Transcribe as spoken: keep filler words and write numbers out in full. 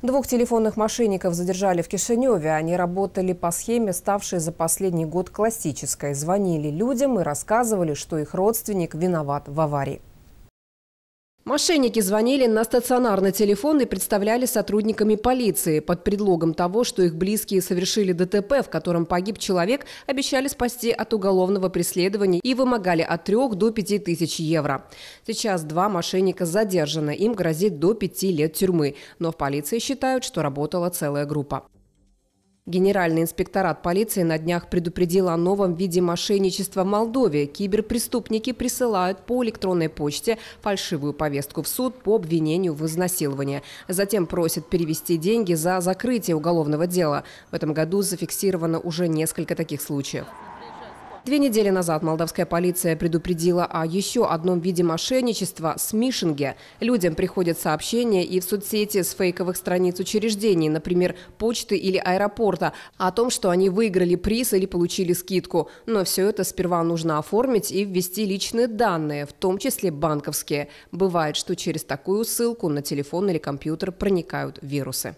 Двух телефонных мошенников задержали в Кишинёве. Они работали по схеме, ставшей за последний год классической. Звонили людям и рассказывали, что их родственник виноват в аварии. Мошенники звонили на стационарный телефон и представляли сотрудниками полиции. Под предлогом того, что их близкие совершили ДТП, в котором погиб человек, обещали спасти от уголовного преследования и вымогали от трех до пяти тысяч евро. Сейчас два мошенника задержаны, им грозит до пяти лет тюрьмы. Но в полиции считают, что работала целая группа. Генеральный инспекторат полиции на днях предупредил о новом виде мошенничества в Молдове. Киберпреступники присылают по электронной почте фальшивую повестку в суд по обвинению в изнасиловании. Затем просят перевести деньги за закрытие уголовного дела. В этом году зафиксировано уже несколько таких случаев. Две недели назад молдавская полиция предупредила о еще одном виде мошенничества – смишинге. Людям приходят сообщения и в соцсети с фейковых страниц учреждений, например, почты или аэропорта, о том, что они выиграли приз или получили скидку. Но все это сперва нужно оформить и ввести личные данные, в том числе банковские. Бывает, что через такую ссылку на телефон или компьютер проникают вирусы.